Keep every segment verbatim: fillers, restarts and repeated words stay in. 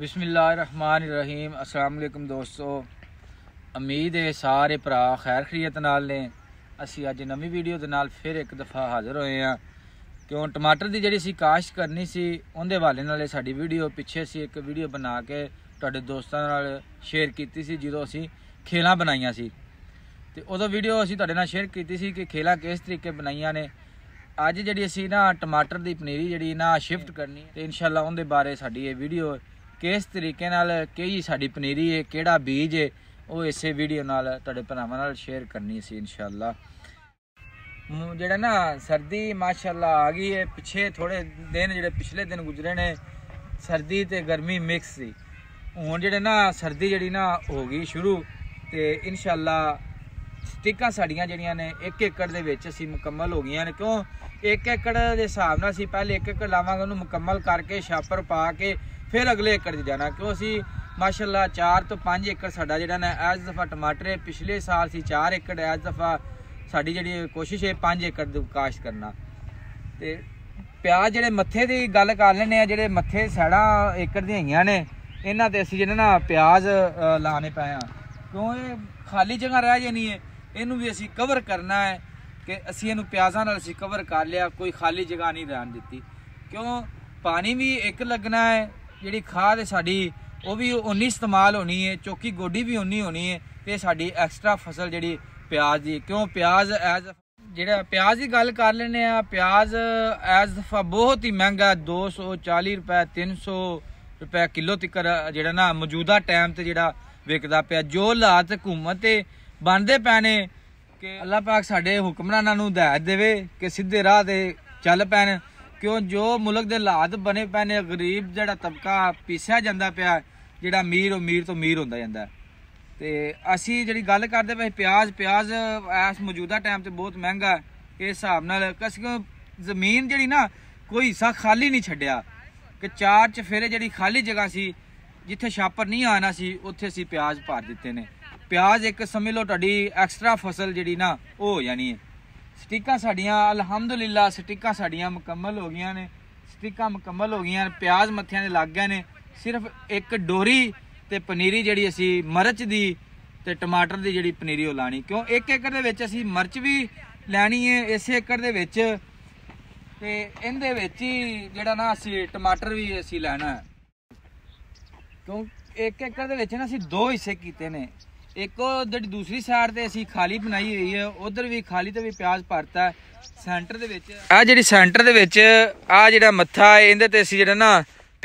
बिस्मिल्लाहिर्रहमानिर्रहीम। अस्सलाम वालेकुम दोस्तों, उम्मीद है सारे भरा खैर खरीयत नाल ने। असी अज नवी वीडियो दे नाल फिर एक दफ़ा हाजिर होए हैं। क्यों टमाटर की जिहड़ी सी काश्त करनी सी उहदे हवाले नाल साडी वीडियो पिछे सी एक वीडियो बना के तुहाडे दोस्तां नाल शेयर कीती सी। जो असी खेलां बनाईयां सी ते उदों वीडियो असी तुहाडे नाल शेयर कीती सी कि खेलां किस तरीके बनाईयां ने। अज जिहड़ी असी ना टमाटर की पनीरी जिहड़ी ना शिफ्ट करनी ते इंशाअल्लाह उहदे बारे साडी ये वीडियो किस तरीके नाल कही साडी पनीरी है, केड़ा बीज है, वो इस वीडियो नाल तुहाडे भरावां नाल शेयर करनी सी इंशाअल्लाह। जिहड़ा ना सर्दी माशाअल्लाह आ गई है। पिछले थोड़े दिन जिहड़े पिछले दिन गुजरे ने सर्दी ते गर्मी मिक्स सी। हुण जिहड़े ना सर्दी जिहड़ी ना हो गई शुरू ते इंशाअल्लाह स्टिकां साड़ियां जिहड़ियां ने एक एकड़ दे विच असीं मुकम्मल हो गईयां ने। क्यों एक एकड़ दे हिसाब नाल असीं पहले एक एकड़ लावांगे, उहनूं मुकम्मल करके छापर पा के फिर अगले एकड़ से जाना। क्यों असी माशाल्लाह चार तो पाँच एकड़ साडा जिहड़ा ना इस दफ़ा टमाटर है। पिछले साल सी चार एकड़, इस दफ़ा साडी जिहड़ी कोशिश है पाँच एकड़ दी काश्त करना। ते प्याज जिहड़े मत्थे दी गल कर लैने आं, जिहड़े मत्थे साढ़ा एकड़ दी होईयां ने इन्हां ते असीं जिहड़ा ना प्याज लाने पे आं। क्यों ये खाली जगह रह जानी है, इहनूं भी असीं कवर करना है कि असीं इहनूं प्याज़ां नाल असीं कवर कर लिया, कोई खाली जगह नहीं रहन दित्ती। क्यों पानी भी एक लगना है, जिहड़ी खाद साडी ओह भी उन्नी इस्तेमाल होनी है, चौकी गोडी भी उन्नी होनी है। तो साडी एक्स्ट्रा फसल जिहड़ी प्याज दी। क्यों प्याज एज जिहड़ा प्याज दी गल कर लैने आ, प्याज एज दफा बहुत ही महंगा, दो सौ चालीस रुपये तीन सौ रुपये किलो तक जिहड़ा ना मौजूदा टाइम ते जिहड़ा विकदा पिया। जो हालात हुकूमत ते बनदे पैने कि अल्लाह पाक साडे हुक्मरानां नूं हिदायत देवे कि सीधे राह ते चल पैन। क्यों जो मुल्क के हालात बने पे ने, गरीब जिहड़ा तबका पीसिया जाता पाया, जिहड़ा अमीर अमीर तो अमीर होंदा जाता है। ते असी जिहड़ी गल करदे पे प्याज प्याज इस मौजूदा टाइम ते बहुत महंगा है। इस हिसाब नाल जमीन जिहड़ी ना कोई हिस्सा खाली नहीं छड्डिया कि चार चफेरे जिहड़ी खाली जगह सी जिथे छापर नहीं आना सी उत्थे असीं प्याज पा दित्ते ने। प्याज एक समझ लो तुहाडी एक्स्ट्रा फसल जिहड़ी ना ओह हो जानी है। स्टिकां साड़ियाँ अलहमदुलिल्लाह स्टिकां साड़ियाँ मुकम्मल हो गई ने। स्टिकां मुकम्मल हो गई, प्याज मत्थियां दे लग गए ने। सिर्फ एक डोरी ते पनीरी जिहड़ी असी मर्च दी ते टमाटर दी जिहड़ी पनीरी ओह लानी। क्यों एक एकड़ दे विच असी मर्च भी लैनी है इस एकड़ दे विच, ते इंदे विच ही जिहड़ा ना असी टमाटर भी असी लैना है। क्यों एक एकड़ दे विच ना असी दो हिस्से कीते ने। एक जिहड़ी दूसरी साइड से असी खाली बनाई हुई है, उधर भी खाली तो भी प्याज भरता है। सेंटर दे विच आ जिहड़ी सेंटर दे विच आ जिहड़ा मत्था है इंदे ते असी जिहड़ा ना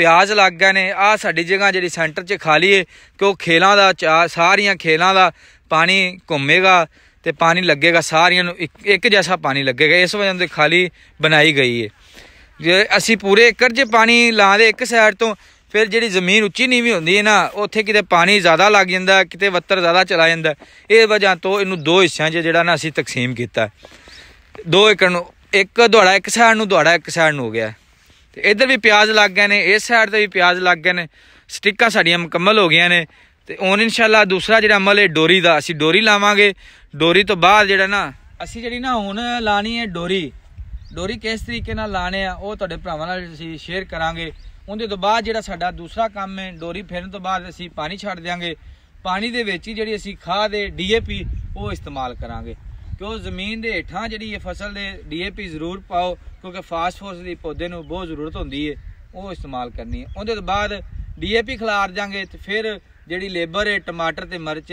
प्याज लग गए ने। आ साडी जगह जिहड़ी सेंटर च खाली है कि ओह खेलां दा चा सारियां खेलां दा पानी घुमेगा ते पानी लगेगा, सारियां नूं इक, इक जैसा पानी लगेगा। इस वजह तो खाली बनाई गई है। जे असी पूरे एकड़ च पानी ला दे एक साइड तो फिर जिहड़ी जमीन उच्ची नीवीं होंदी है ना उत्थे किते पानी ज़्यादा लग जांदा है, किते वत्तर ज़्यादा चला जांदा है। इस वजह तो इनू दो हिस्सों जिहड़ा ना असीं तकसीम कीता है। दो एकड़ नूं एक दुआड़ा एक साइड नूं, दुआड़ा एक साइड नूं हो गया। ते इधर भी प्याज लग गए ने, इस साइड ते भी प्याज लग गए ने। स्टिकां साडियां मुकम्मल हो गईयां ने। ते हुण इंशाअल्लाह दूसरा जिहड़ा अमल है डोरी दा, असीं डोरी लावांगे। डोरी तो बाद जिहड़ा ना असीं जिहड़ी ना हुण लानी है डोरी। डोरी किस तरीके नाल लाणे आ ओह तुहाडे भरावां नाल असीं शेयर करांगे। उनके तो बाद जिहड़ा साडा दूसरा काम है डोरी फेरन तो बाद असी पानी छड़ देंगे। पानी दे विच ही जिहड़ी असी खाद है डी ए पी वो इस्तेमाल करांगे। क्यों जमीन दे हेठां जिहड़ी ये फसल दे डी ए पी जरूर पाओ क्योंकि फास्फोरस की पौधे नूं बहुत जरूरत होंदी है, वो इस्तेमाल करनी है। उनके तो बाद डी ए पी खिलार देंगे तो फिर जिहड़ी लेबर है टमाटर ते मर्च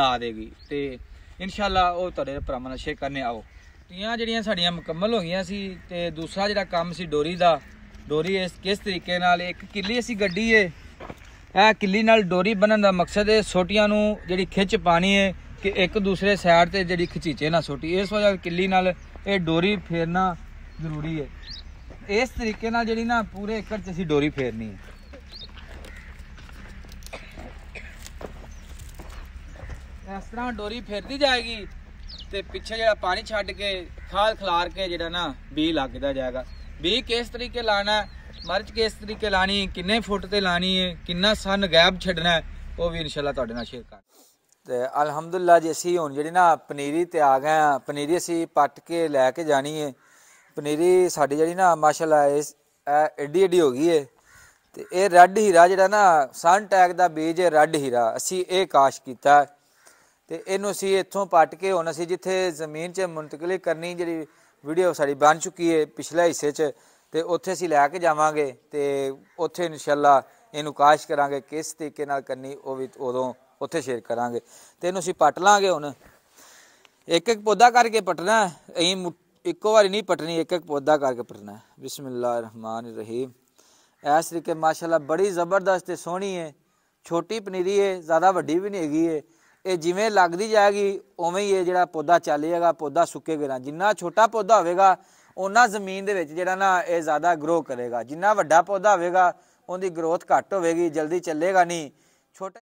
ला देगी। तो इंशाअल्लाह वो तुहाडे भरावां नाल शेयर करने आओ। तीआं जिहड़ियां साडियां मुकम्मल हो गईयां सी। ते दूसरा जिहड़ा काम सी डोरी दा, डोरी इस किस तरीके नाल एक किली असी गड्डी है। यह किली नाल डोरी बनन का मकसद है सोटियां नूं जिहड़ी खिच पानी है कि एक दूसरे साइड से जिहड़ी खिचीचे ना सोटी। इस वजह किली नाल ये डोरी फेरना जरूरी है। इस तरीके नाल जिहड़ी ना पूरे एकड़ च असी डोरी फेरनी है। इस तरह डोरी फेरती जाएगी तो पिछे जिहड़ा पानी छड्ड के खाद खिलार के जिहड़ा ना बीज लगदा जाएगा। बी किस तरीके लाना है, मर्च किस तरीके लानी, किन्ने फुट ते लानी है, किन्ना सन गैप छड्डना है, वो भी इंशाल्लाह तुहाडे नाल शेयर कर। ते अलहमदुलिल्लाह जी असी हुण जिहड़ी ना पनीरी ते आ गए। पनीरी असी पट के लैके जानी है। पनीरी साडी जिहड़ी ना माशाल्लाह इस एडी एडी हो गई है। तो ये रेड हीरा जिहड़ा ना सन टैग का बीज है रेड हीरा असी ये काश किया तो इनू असी इतों पट के हुण असी जिथे जमीन च मुंतकिल करनी जी वीडियो साड़ी बन चुकी है पिछले हिस्से च तो उत्थे असी लैके जावांगे तो उत्थे इंशाल्लाह इनू काश करांगे किस तरीके नाल करनी वो भी उदों उत्थे शेयर करांगे। तो इनू असी पट लांगे हुण एक एक पौधा करके पटना अहीं इक्को बारी नहीं पटनी एक एक पौधा करके पटना। बिस्मिल्लाह रहमान रहीम। इस तरीके माशाल्लाह बड़ी ज़बरदस्त सोहनी है छोटी पनीरी है ज़्यादा वड्डी भी नहीं हैगी है ये जिमें लगती जाएगी उवें ही ये जिहड़ा पौधा चलेगा पौधा सुकेगा ना जिन्ना छोटा पौधा होगा उन्ना जमीन दे विच जिहड़ा ना ये ज़्यादा ग्रो करेगा जिन्ना वड्डा पौधा होगा उनकी ग्रोथ घट होगी जल्दी चलेगा नहीं। छोटा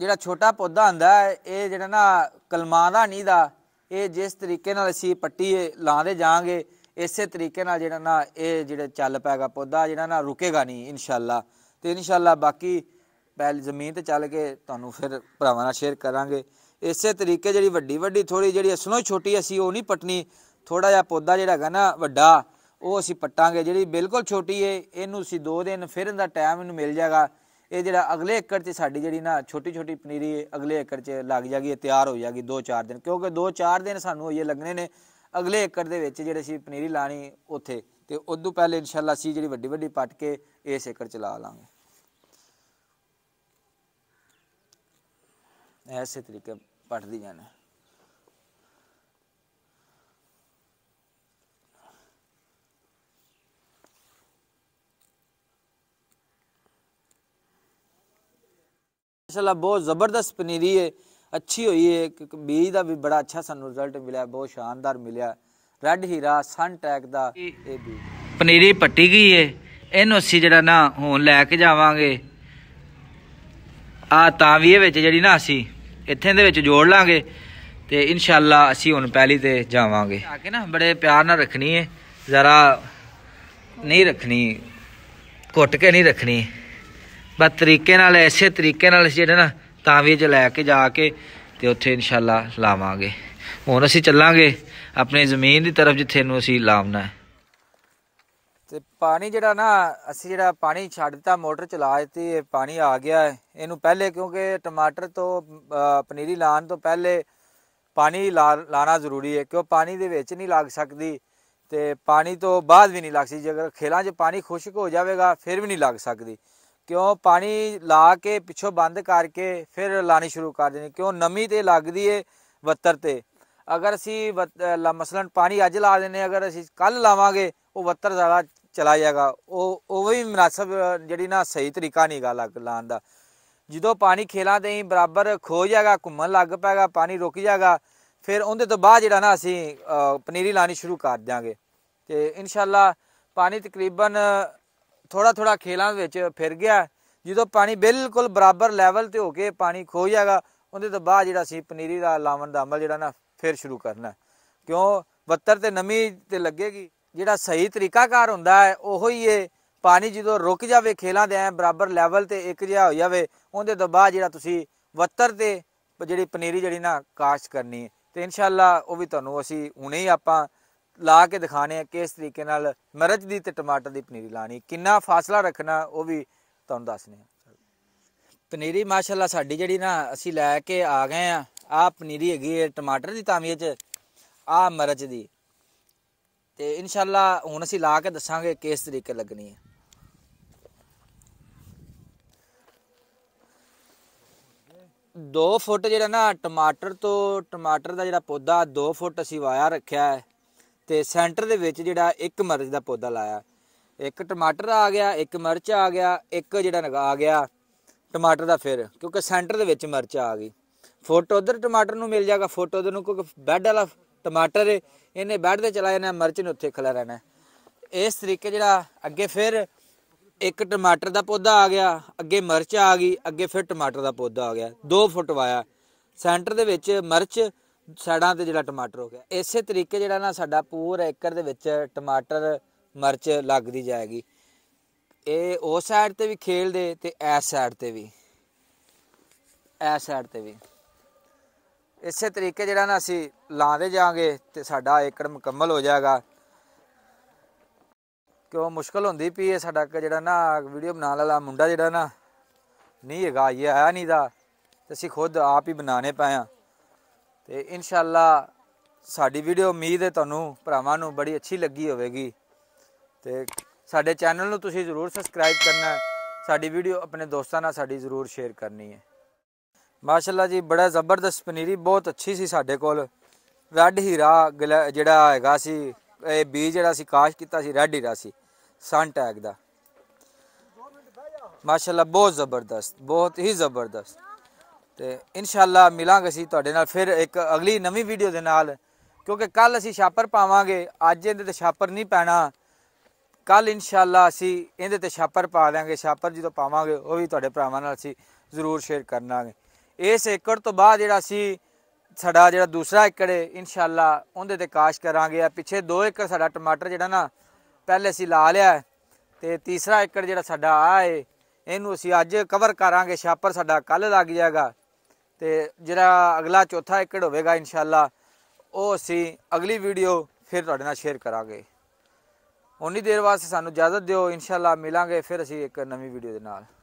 जिहड़ा छोटा पौधा हुंदा है ये जिहड़ा ना कलमां दा नहीं दा ये जिस तरीके असी पट्टी लाते जाएंगे इस तरीके जिहड़ा ना ये जिहड़ा चल पैगा पौधा जिहड़ा ना रुकेगा नहीं इंशाल्लाह। तो इंशाल्लाह बाकी पहले जमीन तो चल के तुहानू फिर भरावां नाल शेयर करांगे। इस तरीके जिहड़ी वड्डी वड्डी थोड़ी जिहड़ी असलों छोटी असी वो नहीं पट्टनी थोड़ा जिहा पौधा जिहड़ा है ना वड्डा वो असी पट्टांगे जिहड़ी बिल्कुल छोटी है इनू असी दो दिन फिर इहदा टाइम इनू मिल जाएगा ये जिहड़ा अगले एकड़ च साडी जिहड़ी ना छोटी छोटी पनीरी अगले एकड़ च लग जाएगी तैयार हो जाएगी दो चार दिन क्योंकि दो चार दिन सानू ये लगने ने अगले एकड़ दे विच जिहड़े असीं पनीरी लानी उत्थे ते उदों पहले इंशाल्लाह असीं जिहड़ी वड्डी वड्डी पट के इस एकड़ च ला लांगे। इस तरीके पटदी जाना माशाल्लाह बहुत ज़बरदस्त पनीरी है अच्छी हुई है बीज का भी बड़ा अच्छा सानू रिजल्ट मिला बहुत शानदार मिला रेड हीरा सन टैग का पनीरी पट्टी गई है इनू असी जरा ना हूँ लैके जावांगे आ तावी जी ना असी इत्थें दे विच जोड़ लांगे तो इंशाल्लाह असी हूँ पहली ते जावांगे आके ना बड़े प्यार नाल रखनी है ज़रा नहीं रखनी घुट के नहीं रखनी बस तरीके नाल इस तरीके नाल जेड़ा ना तावी च लैके जाके ते उत्थे इंशाल्लाह लावांगे। हुण असीं चलांगे अपनी जमीन की तरफ जिथे नूं असीं लावना है ते पानी जेड़ा ना असीं जेड़ा पानी छड्ड दित्ता मोटर चला दित्ती पानी आ गया है इहनूं पहले क्योंकि टमाटर तो पनीरी लाण तो पहले पानी ला लाना जरूरी है क्यों पानी दे विच नहीं लग सकदी ते पानी तो बाद भी नहीं लग सकदी अगर खेलां च पानी खुश्क हो जाएगा फिर भी नहीं लग सकदी क्यों पानी ला के पिछों बंद करके फिर लानी शुरू कर देनी क्यों नमी तो लगती है बत्तर ते अगर असी मसलन पानी अज ला देने अगर असी कल लावे वो बत्तर ज़्यादा चला जाएगा वो भी मुनासब जी ना सही तरीका नहीं गा लग लाने का जो पानी खेलों से ही बराबर खो जाएगा घूमन लग पेगा पानी रुक जाएगा फिर उनके तो बाद जिहड़ा ना असी पनीरी लानी शुरू कर देंगे। तो इंशाल्लाह पानी तकरीबन थोड़ा थोड़ा खेलों में फिर गया जो पानी बिल्कुल बराबर लैवल तो होकर पानी खो जाएगा उन्हें तो बाद जिहड़ा सी पनीरी का लावन का अमल जिहड़ा ना फिर शुरू करना क्यों बत्तर तो नमी तो लगेगी जिहड़ा सही तरीकाकार हुंदा है ओहो ही है पानी जो रुक जाए खेलों के ऐ बराबर लैवल तो एक जिहा हो जाए उन्हें तो बाद जिहड़ा तुसीं बत्तर ते जिहड़ी पनीरी जिहड़ी ना काश्त करनी है तो इंशाल्लाह वो भी तुहानू असीं हुणे ही आपां ला के दिखाने किस तरीके नाल मिर्च दी ते टमाटर दी पनीरी लानी किन्ना फासला रखना वो भी तुहानू दस्सने। पनीरी माशाल्लाह साडी जिहड़ी ना असी लैके आ गए हैं आ पनीरी हैगी टमाटर दी तामीए च आ मिर्च दी ते इंशाल्लाह हुण असी ला के दस्सांगे किस तरीके लगनी है। दो फुट जिहड़ा ना टमाटर तो टमाटर दा जिहड़ा पौधा दो फुट असी वाया रखिया है तो सेंटर दे विच जिहड़ा एक मिर्च का पौधा लाया एक टमाटर आ गया एक मिर्च आ गया एक जिहड़ा आ गया टमाटर का फिर क्योंकि सेंटर दे विच मिर्च आ गई फुट उधर टमाटर नूं मिल जाएगा फुट उधर नूं क्योंकि बैड वाला टमाटर है इन्हें बैड ते चला जाना मिर्च ने उत्थे खला रहना इस तरीके जिहड़ा अगे फिर एक टमाटर का पौधा आ गया अगे मिर्च आ गई अगे फिर टमाटर का पौधा आ गया दो फुट वाया सेंटर दे विच मिर्च साइडों से जिहड़ा टमाटर हो गया इस तरीके जिहड़ा ना साडा पूरा एकड़ दे विच टमाटर मिर्च लगदी जाएगी ये उस साइड ते भी खेल दे ते इस साइड ते भी इस साइड ते भी इस तरीके जिहड़ा ना असी लाते जाएंगे तो साडा एकड़ मुकम्मल हो जाएगा। क्यों मुश्किल होंदी भी एह् साडा जेह्ड़ा ना वीडियो बनाने आह्ला मुंडा जेह्ड़ा ना नहीं हैगा, आइया है नहीं दा असीं खुद आप ही बनाने पाए। तो इंशाअल्लाह साडी वीडियो उम्मीद है तुहानूं भरावां नूं बड़ी अच्छी लगी होवेगी। तो साडे चैनल नूं तुसीं जरूर सबसक्राइब करना है, साडी वीडियो अपने दोस्तां नाल साडी जरूर शेयर करनी है। माशाल्लाह जी बड़ा ज़बरदस्त पनीरी बहुत अच्छी सी साडे कोल। रेड हीरा जेड़ा हैगा सी ए बीज जेड़ा सी काश कीता सी रेड हीरा सी सन टैग दा। माशाल्लाह बहुत ज़बरदस्त, बहुत ही ज़बरदस्त। तो इंशाअल्लाह मिलांगे असीं तुहाडे नाल फिर एक अगली नवीं वीडियो दे नाल, क्योंकि कल असीं छापर पावांगे, अज इहदे ते छापर नहीं पैना, कल इंशाअल्लाह असीं इहदे ते छापर पा देंगे। छापर जो पावांगे वह भी तुहाडे भरावां नाल असीं जरूर शेयर करना। इस एकड़ तो बाद जेहड़ा असीं साडा जेहड़ा दूसरा एकड़ है इंशाअल्लाह उहदे ते काश करांगे। पिछे दो एकड़ साडा टमाटर जेहड़ा ना पहले असीं ला लिया है, ते तीसरा एकड़ जेहड़ा साडा आ है इहनूं असीं अज कवर करांगे। छापर साडा कल लग जाएगा, ते जेहड़ा अगला चौथा एकड़ होवेगा इंशाअल्लाह ਉਹ ਅਸੀਂ ਅਗਲੀ ਵੀਡੀਓ ਫਿਰ ਤੁਹਾਡੇ ਨਾਲ ਸ਼ੇਅਰ ਕਰਾਂਗੇ। ਉਨੀ ਦੇਰ ਵਾਸਤੇ ਸਾਨੂੰ ਇਜਾਜ਼ਤ ਦਿਓ, ਇਨਸ਼ਾਅੱਲਾ ਮਿਲਾਂਗੇ ਫਿਰ ਅਸੀਂ ਇੱਕ ਨਵੀਂ ਵੀਡੀਓ ਦੇ ਨਾਲ।